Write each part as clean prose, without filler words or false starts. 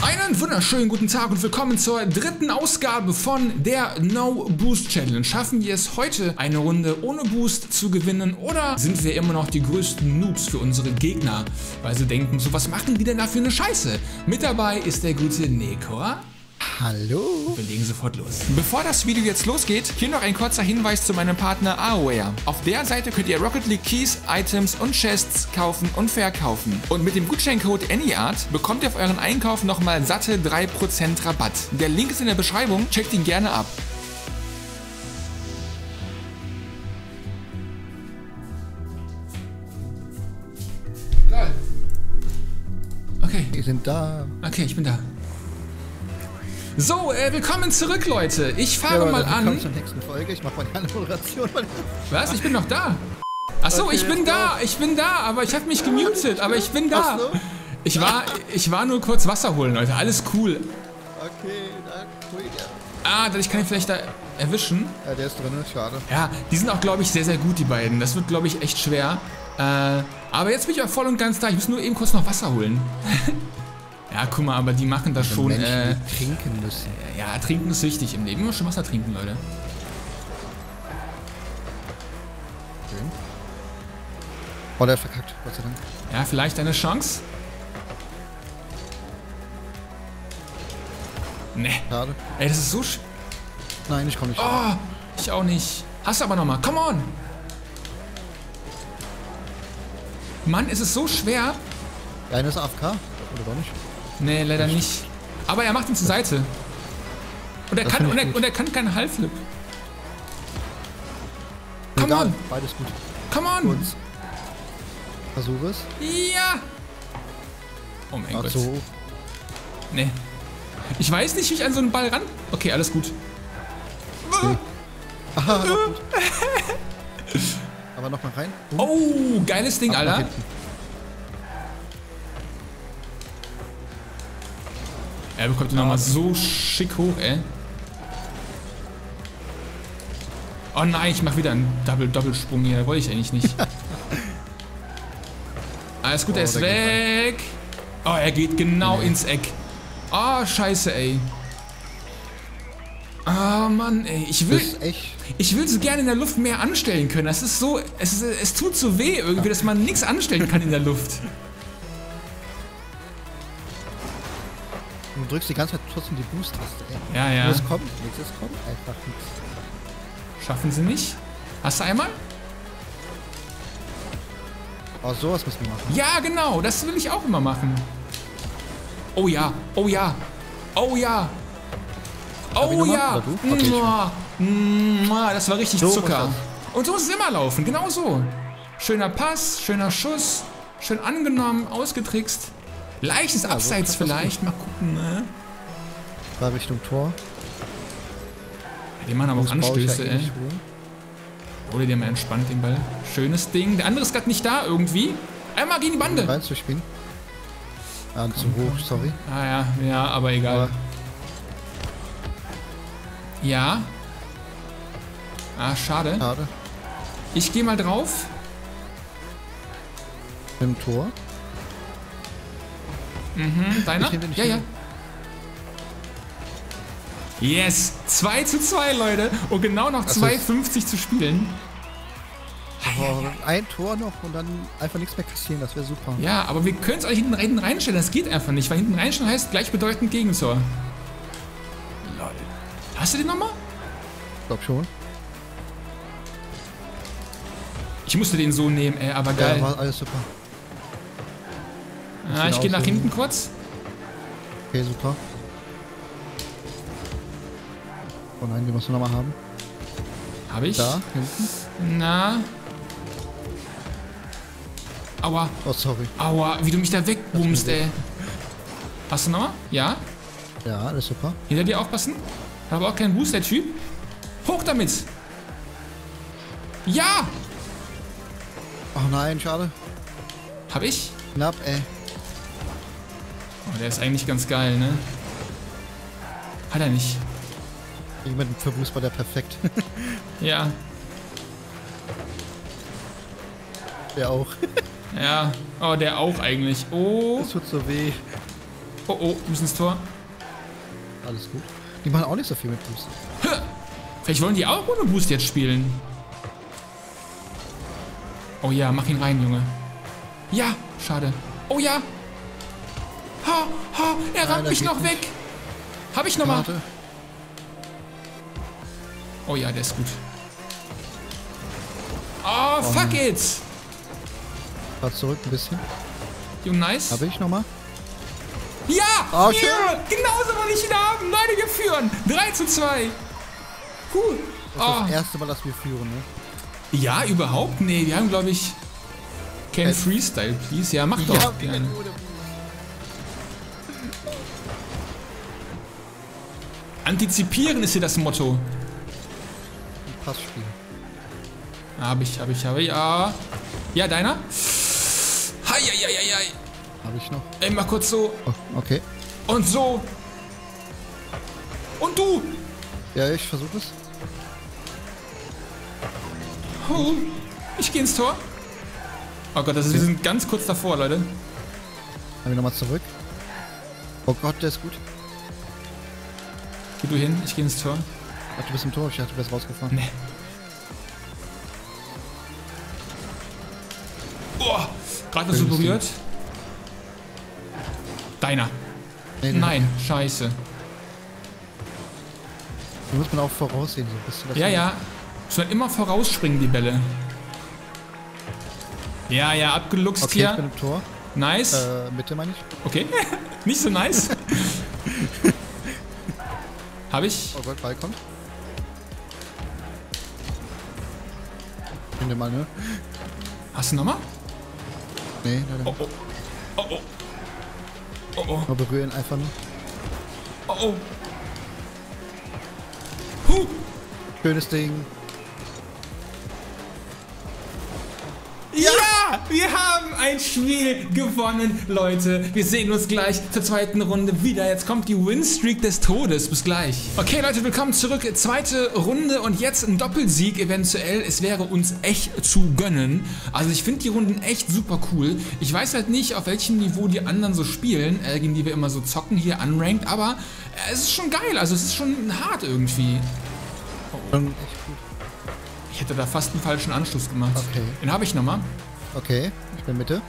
Einen wunderschönen guten Tag und willkommen zur dritten Ausgabe von der No Boost Challenge. Schaffen wir es heute, eine Runde ohne Boost zu gewinnen, oder sind wir immer noch die größten Noobs für unsere Gegner, weil sie denken, so was machen die denn da für eine Scheiße? Mit dabei ist der gute Neko. Hallo. Wir legen sofort los. Bevor das Video jetzt losgeht, hier noch ein kurzer Hinweis zu meinem Partner AoEah. Auf der Seite könnt ihr Rocket League Keys, Items und Chests kaufen und verkaufen. Und mit dem Gutscheincode ANYART bekommt ihr auf euren Einkauf nochmal satte 3% Rabatt. Der Link ist in der Beschreibung, checkt ihn gerne ab. Geil. Okay. Wir sind da. Okay, ich bin da. So, willkommen zurück, Leute. Ich fahre mal an. Willkommen zur nächsten Folge. Ich mache meine Anmoderation. Was? Ich bin noch da. Achso, okay, ich bin da. Aber ich habe mich gemutet. Aber ich bin da. So? Ich war nur kurz Wasser holen, Leute. Alles cool. Okay, cool, ja. Ah, dadurch kann ich vielleicht da erwischen. Ja, der ist drin. Schade. Ja, die sind auch, glaube ich, sehr, sehr gut, die beiden. Das wird, glaube ich, echt schwer. Aber jetzt bin ich auch voll und ganz da. Ich muss nur eben kurz noch Wasser holen. Ja, guck mal, aber die machen das schon. Menschen, die trinken müssen. Ja, trinken ist wichtig im Leben. Immer schon Wasser trinken, Leute. Schön. Oh, der hat verkackt, Gott sei Dank. Ja, vielleicht eine Chance. Ne. Schade. Ey, das ist so schwer. Nein, ich komm nicht. Oh, ich auch nicht. Hast du aber nochmal. Come on! Mann, ist es so schwer. Der eine ist AFK, oder doch nicht? Nee, leider nicht. Aber er macht ihn zur Seite. Und er kann keinen Halflip. Come on! Beides gut. Come on! Versuch es. Ja! Oh mein Gott. So. Nee. Ich weiß nicht, wie ich an so einen Ball ran... Okay, alles gut. Okay. Aha, gut. Aber nochmal rein. Oh, geiles Ding, Alter. Er bekommt ihn nochmal so schick hoch, ey. Oh nein, ich mach wieder einen Doppelsprung hier. Wollte ich eigentlich nicht. Alles gut, er ist weg. Oh, er geht genau ins Eck. Oh, scheiße, ey. Oh Mann, ey. Ich will so gerne in der Luft mehr anstellen können. Das ist so... Es tut so weh irgendwie, dass man nichts anstellen kann in der Luft. Du drückst die ganze Zeit trotzdem die Boost-Taste, ey. Ja, ja. Es kommt einfach nichts. Schaffen sie nicht? Hast du einmal? Oh, sowas müssen wir machen. Ja, genau. Das will ich auch immer machen. Oh ja. Oh ja. Oh ja. Oh ja. Das war richtig Zucker. Und so muss es immer laufen. Genau so. Schöner Pass, schöner Schuss. Schön angenommen, ausgetrickst. Leichtes Abseits vielleicht, mal gucken, ne? War Richtung Tor. Ja, die machen aber auch Anstöße, ey. Oder die haben ja entspannt den Ball. Schönes Ding. Der andere ist gerade nicht da irgendwie. Einmal gegen die Bande. Reinzuspielen. Ah, zu hoch, sorry. Ah ja, aber egal. Aber ja. Ah, schade. Schade. Ich gehe mal drauf. Im Tor. Mhm, deiner? Ja, ja. Yes! 2:2, Leute! Und genau noch 2,50 zu spielen. Oh, ein Tor noch und dann einfach nichts mehr kassieren, das wäre super. Ja, aber wir können es euch hinten reinstellen, das geht einfach nicht, weil hinten reinstellen heißt gleichbedeutend Gegentor. Lol. Hast du den nochmal? Ich glaub schon. Ich musste den so nehmen, ey, aber geil. Ja, war alles super. Ah, ich gehe nach hinten kurz. Okay, super. Oh nein, die musst du nochmal haben. Habe ich? Da, hinten. Na. Aua. Oh, sorry. Aua, wie du mich da wegboomst, ey. Hast du nochmal? Ja? Ja, alles super. Hinter dir aufpassen. Hat aber auch keinen Boost, der Typ. Hoch damit! Ja! Ach nein, schade. Hab ich? Knapp, ey. Oh, der ist eigentlich ganz geil, ne? Hat er nicht. Jemanden für Fuß war der perfekt. Ja. Der auch. Ja. Oh, der auch eigentlich. Oh. Das tut so weh. Oh, oh, müssen ins Tor. Alles gut. Die machen auch nicht so viel mit Boost. Vielleicht wollen die auch ohne Boost jetzt spielen. Oh ja, mach ihn rein, Junge. Ja, schade. Oh ja. Ha, ha, er rammt mich noch weg. Hab ich nochmal. Oh ja, der ist gut. Oh, fuck it. Fahr zurück ein bisschen. Junge, nice. Hab ich nochmal. Ja! Oh, okay. Yeah! Genauso wollte ich ihn haben! Leute, wir führen! 3:2! Cool! Das ist das erste Mal, dass wir führen, ne? Ja, überhaupt? Nee, wir haben, glaube ich... Can Freestyle, please? Ja, mach doch! Ja, gerne. Antizipieren ist hier das Motto. Passspiel. Hab ich, ja. Ja, deiner? Heieieiei! Habe ich noch. Ey, mal kurz so. Oh, okay. Und so. Und du! Ja, ich versuche es. Oh, ich gehe ins Tor. Oh Gott, wir sind ganz kurz davor, Leute. Haben wir nochmal zurück. Oh Gott, der ist gut. Geh du hin, ich gehe ins Tor. Ach, du bist im Tor, ich dachte, du bist rausgefahren. Nee. Boah, gerade so berührt. Deiner. Nee, nein, scheiße. Da muss man auch voraussehen, so ein bisschen. Ja. Soll immer vorausspringen, die Bälle. Ja, abgeluchst okay, hier. Ich bin im Tor. Nice. Mitte meine ich. Okay, nicht so nice. Hab ich. Oh Gott, Ball kommt. Ich finde mal, ne? Hast du nochmal? Nee, leider nicht. Oh. Wir berühren einfach nur. Oh. Huh. Schönes Ding. Ja! Wir haben ein Spiel gewonnen, Leute. Wir sehen uns gleich zur zweiten Runde wieder. Jetzt kommt die Winstreak des Todes. Bis gleich. Okay, Leute, willkommen zurück. Zweite Runde und jetzt ein Doppelsieg eventuell. Es wäre uns echt zu gönnen. Also ich finde die Runden echt super cool. Ich weiß halt nicht, auf welchem Niveau die anderen so spielen, gegen die wir immer so zocken hier unranked. Aber es ist schon geil. Also es ist schon hart irgendwie. Oh. Ich hätte da fast einen falschen Anschluss gemacht. Okay. Den habe ich nochmal. Okay, ich bin Mitte.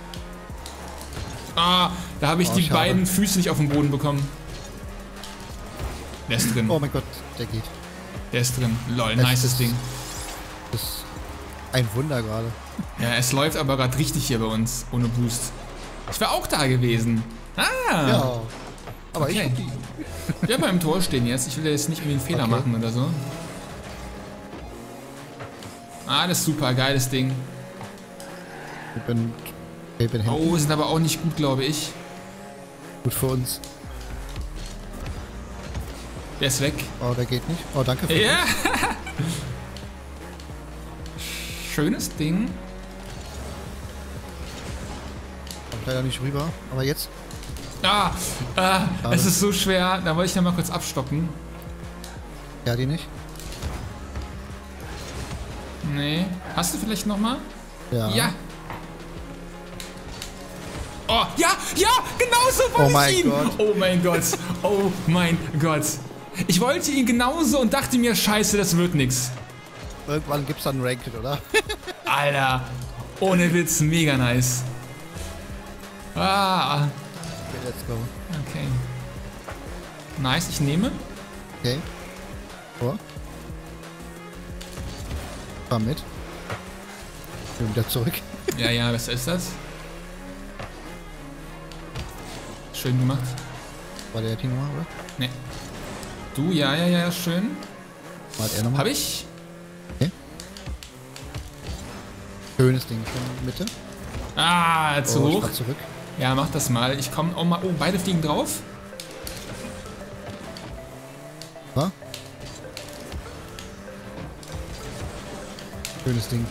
Ah, da habe ich die schade. Beiden Füße nicht auf den Boden bekommen. Der ist drin. Oh mein Gott, der geht. Der ist drin. Lol, nices Ding. Das ist ein Wunder gerade. Ja, es läuft aber gerade richtig hier bei uns, ohne Boost. Ich wäre auch da gewesen. Ah! Ja, aber okay. Ich werde beim Tor stehen jetzt. Ich will jetzt nicht irgendwie einen Fehler machen oder so. Ah, das ist super, geiles Ding. Ich bin oh, sind aber auch nicht gut, glaube ich. Gut für uns. Der ist weg. Oh, der geht nicht. Oh, danke für den. Ja! Schönes Ding. Kommt leider nicht rüber, aber jetzt. Es ist so schwer. Da wollte ich nochmal kurz abstoppen. Ja, die nicht. Nee. Hast du vielleicht nochmal? Ja. Ja. Oh, ja, genauso wollte ich ihn. Gott. Oh mein Gott. Ich wollte ihn genauso und dachte mir, scheiße, das wird nix. Irgendwann gibt's dann Ranked, oder? Alter. Ohne Witz, mega nice. Ah. Okay, let's go. Okay. Nice, ich nehme. Okay. Oh. Fahr mit. Ich bin wieder zurück. Ja, was ist das? Schön gemacht. War der Team nochmal, oder? Nee. Du, ja, schön. War er nochmal? Hab ich? Okay. Schönes Ding schon Mitte. Ah, zu hoch. Ich zurück. Ja, mach das mal. Ich komme auch mal. Oh, beide fliegen drauf. Was? Schönes Ding.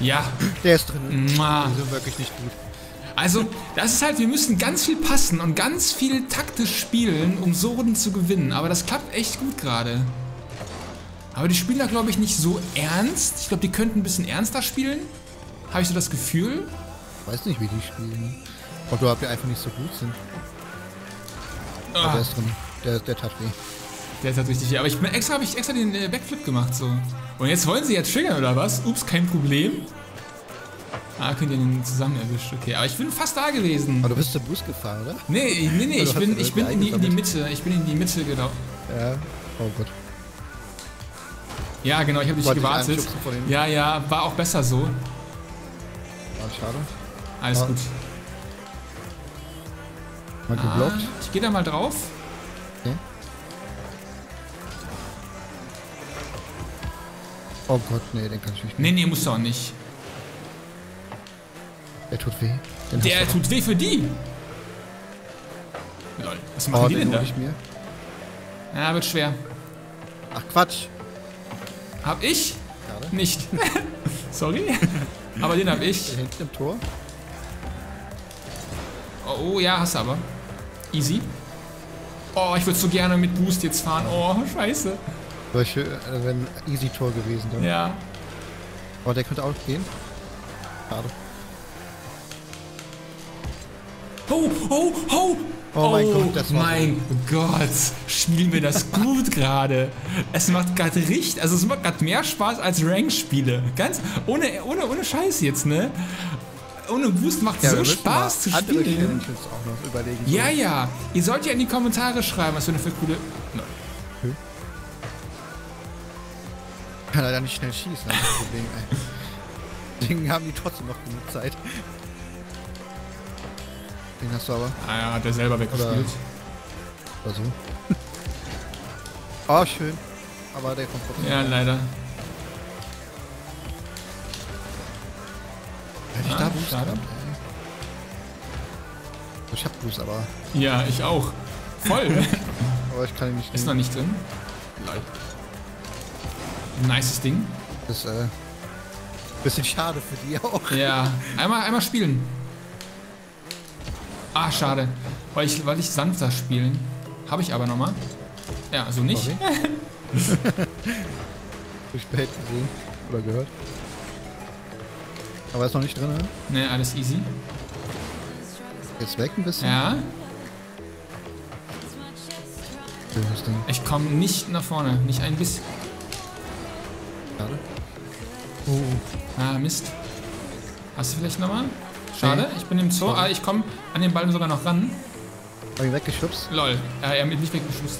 Ja. Der ist drin. Die sind wirklich nicht gut. Also, das ist halt, wir müssen ganz viel passen und ganz viel taktisch spielen, um so Runden zu gewinnen. Aber das klappt echt gut gerade. Aber die spielen da, glaube ich, nicht so ernst. Ich glaube, die könnten ein bisschen ernster spielen. Habe ich so das Gefühl. Ich weiß nicht, wie die spielen. Aber du habt ja einfach nicht so gut sind. Ah. Der ist drin. Der tat weh. Der tat richtig weh. Aber ich habe extra den Backflip gemacht so. Und jetzt wollen sie jetzt triggern oder was? Ups, kein Problem. Ah, könnt ihr den zusammen erwischen. Okay, aber ich bin fast da gewesen. Aber du bist zur Bus gefahren, oder? Nee, ich bin in die Mitte. Ich bin in die Mitte gelaufen. Ja, oh Gott. Ja, genau, ich habe nicht gewartet. Ja, war auch besser so. War schade. Alles gut. Mal geblockt. Ich gehe da mal drauf. Okay. Oh Gott, nee, den kann ich nicht. Nee, musst du auch nicht. Der tut weh. Der tut weh für die! Lol, was machen die denn da? Ich mir. Ja, wird schwer. Ach Quatsch. Hab ich? Gerade? Nicht. Sorry. Aber den hab ich. Der hinten im Tor. Oh ja, hast du aber. Easy. Oh, ich würde so gerne mit Boost jetzt fahren. Oh, scheiße. Solche wären easy Tor gewesen, oder? Ja. Oh, der könnte auch gehen. Schade. Oh, oh, oh! Oh mein Gott, das war mein Gott, spielen wir das gut gerade. Es macht gerade richtig, also es macht gerade mehr Spaß als Rank-Spiele. Ganz ohne Scheiß jetzt, ne? Ohne Boost macht es so Spaß zu spielen. Auch noch überlegen, ja. Ihr sollt ja in die Kommentare schreiben, was für eine coole. Nein. Kann leider nicht schnell schießen, das ist das Problem, ey. Deswegen haben die trotzdem noch genug Zeit. Den hast du aber. Ah ja, hat er selber weggespielt. Oder so. Oh, schön. Aber der kommt trotzdem. Ja, leider. Hätte ich da Boost gehabt? Ich hab Boost, aber... Ja, ich auch. Voll. Aber ich kann ihn nicht... Ist noch nicht drin. Leid. Nices Ding. Das ist, bisschen schade für die auch. Ja. Einmal spielen. Ah, schade. Weil ich sanfter spielen. Habe ich aber nochmal. Ja, so also nicht. Zu spät gesehen. Oder gehört. Aber ist noch nicht drin, ne? Ne, alles easy. Jetzt weg ein bisschen. Ja. Ich komme nicht nach vorne. Nicht ein bisschen. Schade. Oh. Ah, Mist. Hast du vielleicht nochmal? Schade, ich bin im Zoo. Ah, ich komme an den Ball sogar noch ran. Hab ihn weggeschubst? Lol, er hat mich nicht weggeschubst.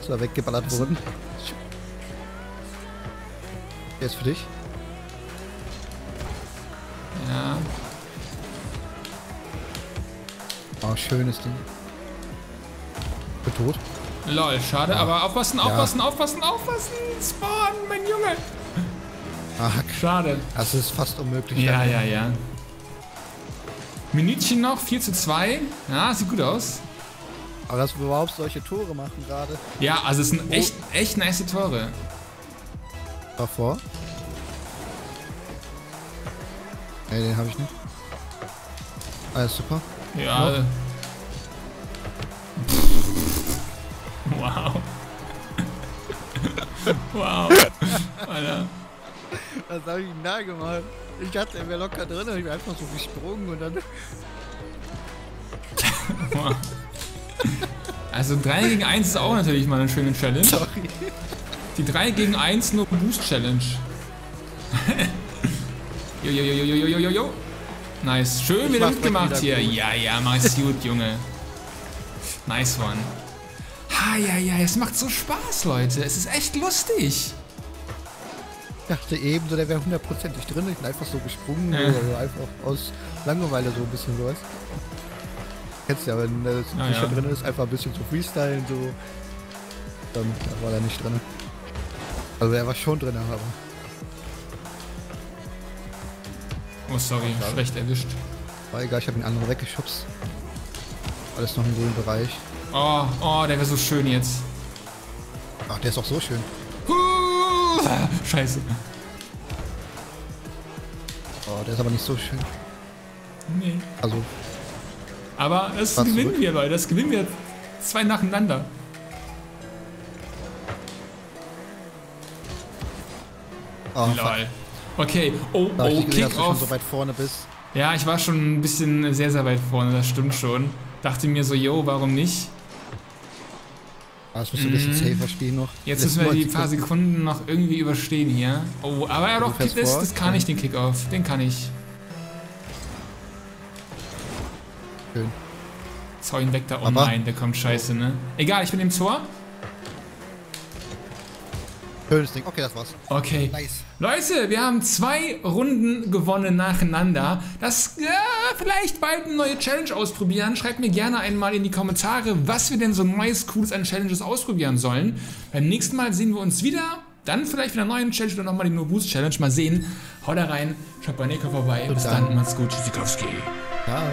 Ist er weggeballert worden? Der ist für dich. Ja. Oh, schönes Ding. Bin tot. Lol, schade, aber aufpassen! Spawn, mein Junge! Ach, schade. Das ist fast unmöglich. Ja. Minütchen noch, 4:2. Ja, sieht gut aus. Aber dass wir überhaupt solche Tore machen gerade. Ja, also es sind echt nice Tore. Davor? Ey, den habe ich nicht. Alles super. Ja. Wow. Wow. Alter. Das habe ich ihm nahe gemacht. Ich dachte, er wäre locker drin und ich bin einfach so gesprungen und dann... Also 3 gegen 1 ist auch natürlich mal eine schöne Challenge. Sorry. Die 3 gegen 1 nur Boost-Challenge. Jo. Nice. Schön wieder mitgemacht hier. Gut. Ja, mach's gut, Junge. Nice one. Ja, es macht so Spaß, Leute. Es ist echt lustig. Ich dachte eben, so der wäre hundertprozentig drin, ich bin einfach so gesprungen, oder einfach aus Langeweile so ein bisschen sowas. Kennst du ja, wenn das nicht drin ist, einfach ein bisschen zu freestylen, so. Dann war er nicht drin. Also er war schon drin, aber... Oh sorry, schlecht erwischt. War egal, ich habe den anderen weggeschubst. Alles noch im grünen Bereich. Oh, der wäre so schön jetzt. Ach, der ist auch so schön. Scheiße. Oh, der ist aber nicht so schön. Nee. Also. Aber das gewinnen wir, Leute. Das gewinnen wir 2 nacheinander. Oh, lol. Okay. Oh, Kickoff. So weit vorne bist. Ja, ich war schon ein bisschen sehr, sehr weit vorne. Das stimmt schon. Dachte mir so, yo, warum nicht? Ah, das müssen wir ein bisschen safer spielen noch. Jetzt müssen wir die paar Sekunden noch irgendwie überstehen hier. Oh, aber er doch kickt das kann ich, den Kickoff. Den kann ich. Schön. Zau ihn weg da. Oh nein, der kommt scheiße, ne? Egal, ich bin im Tor. Schönes Ding. Okay, das war's. Okay. Nice. Leute, wir haben 2 Runden gewonnen nacheinander. Das vielleicht bald eine neue Challenge ausprobieren. Schreibt mir gerne einmal in die Kommentare, was wir denn so Neues, Cooles an Challenges ausprobieren sollen. Beim nächsten Mal sehen wir uns wieder. Dann vielleicht wieder eine neue Challenge oder nochmal die No Boost Challenge. Mal sehen. Haut da rein. Schaut bei Neko vorbei. Bis dann. Macht's gut. Tschüssikowski. Ciao.